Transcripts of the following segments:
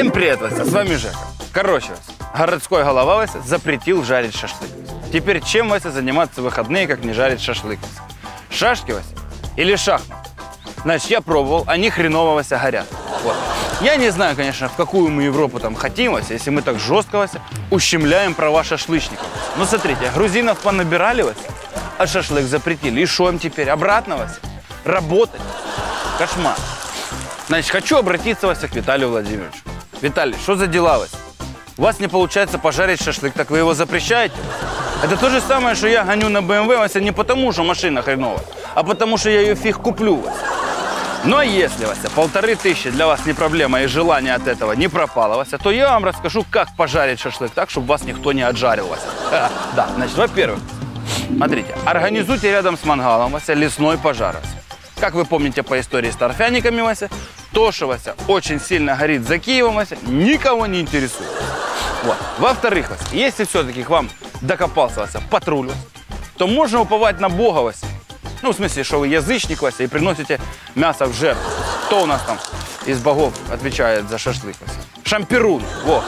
Всем привет, Вася, с вами Жека. Короче, городской голова Вася запретил жарить шашлык. Теперь чем, Вася, заниматься в выходные, как не жарить шашлык? Шашки, Вася, или шахмат? Значит, я пробовал, они хреново, Вася, горят. Вот. Я не знаю, конечно, в какую мы Европу там хотим, Вася, если мы так жестко, Вася, ущемляем права шашлычников. Ну, смотрите, грузинов понабирали, Вася, а шашлык запретили. И шо им теперь? Обратно, Вася? Работать? Кошмар. Значит, хочу обратиться, Вася, к Виталию Владимировичу. Виталий, что за дела, Вася? У вас не получается пожарить шашлык, так вы его запрещаете? Это то же самое, что я гоню на БМВ, Вася, не потому, что машина хреновая, а потому, что я ее фиг куплю, Вася. Но если, Вася, 1500 для вас не проблема и желание от этого не пропало, Вася, то я вам расскажу, как пожарить шашлык так, чтобы вас никто не отжарил, Вася. Да, значит, во-первых, смотрите, организуйте рядом с мангалом, Вася, лесной пожар, Вася. Как вы помните по истории с торфяниками, Вася, то, что, Вася, очень сильно горит за Киевом, Вася, никого не интересует. Вот. Во-вторых, Вася, если все-таки к вам докопался, Вася, патруль, Вася, то можно уповать на Бога, Вася. Ну, в смысле, что вы язычник, Вася, и приносите мясо в жертву. Кто у нас там из богов отвечает за шашлык, Вася? Шампирун. Во,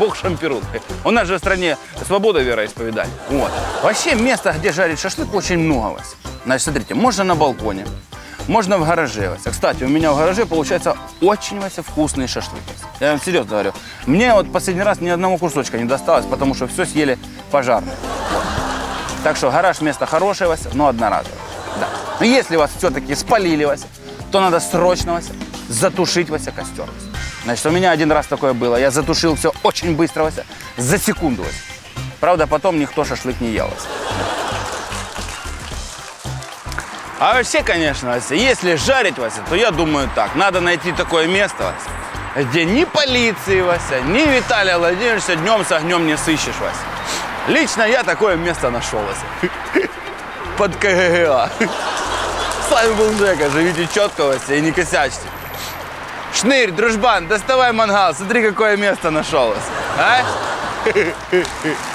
бог Шампирун. У нас же в стране свобода вероисповедания. Вот. Вообще, места, где жарить шашлык, очень много, Вася. Значит, смотрите, можно на балконе, можно в гараже, Вася. Кстати, у меня в гараже получается очень, Вася, вкусный шашлык. Я вам серьезно говорю. Мне вот последний раз ни одного кусочка не досталось, потому что все съели пожарные. Вот. Так что гараж место хорошее, Вася, но одноразовое. Да. Но если вас все-таки спалили, Вася, то надо срочно, Вася, затушить, Вася, костер. Значит, у меня один раз такое было. Я затушил все очень быстро, Вася, за секунду, Вася. Правда, потом никто шашлык не ел, Вася. А вообще, конечно, Вася, если жарить, Вася, то я думаю так. Надо найти такое место, Вася, где ни полиции, Вася, ни Виталия Владимировича днем с огнем не сыщешь, Вася. Лично я такое место нашел, Вася. Под КГГА. С вами был Жека. Живите четко, Вася, и не косячьте. Шнырь, дружбан, доставай мангал. Смотри, какое место нашел, Вася. А?